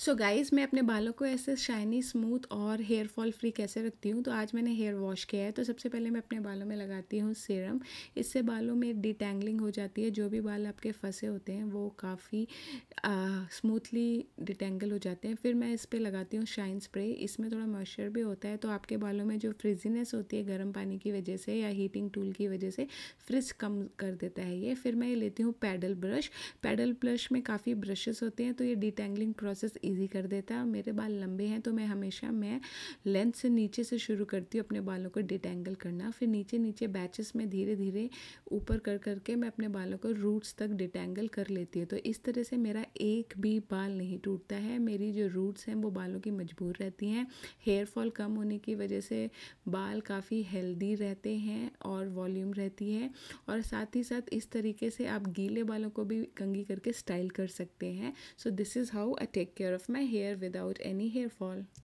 So guys, मैं अपने बालों को ऐसे शाइनी, स्मूथ और हेयर फॉल फ्री कैसे रखती हूँ, तो आज मैंने हेयर वॉश किया है। तो सबसे पहले मैं अपने बालों में लगाती हूँ सीरम। इससे बालों में डिटैंगलिंग हो जाती है, जो भी बाल आपके फंसे होते हैं वो काफ़ी स्मूथली डिटैंगल हो जाते हैं। फिर मैं इस पर लगाती हूँ शाइन स्प्रे। इसमें थोड़ा मॉइस्चर भी होता है, तो आपके बालों में जो फ्रिजीनेस होती है गर्म पानी की वजह से या हीटिंग टूल की वजह से, फ्रिज कम कर देता है ये। फिर मैं लेती हूँ पैडल ब्रश। पैडल ब्रश में काफ़ी ब्रशेस होते हैं, तो ये डिटैंगलिंग प्रोसेस इजी कर देता है। मेरे बाल लंबे हैं तो मैं हमेशा लेंथ से नीचे से शुरू करती हूँ अपने बालों को डिटैंगल करना। फिर नीचे बैचेस में धीरे धीरे ऊपर कर करके मैं अपने बालों को रूट्स तक डिटैंगल कर लेती हूँ। तो इस तरह से मेरा एक भी बाल नहीं टूटता है। मेरी जो रूट्स हैं वो बालों की मजबूत रहती हैं। हेयर फॉल कम होने की वजह से बाल काफ़ी हेल्दी रहते हैं और वॉल्यूम रहती है। और साथ ही साथ इस तरीके से आप गीले बालों को भी कंघी करके स्टाइल कर सकते हैं। So this is how I take care of my hair without any hair fall.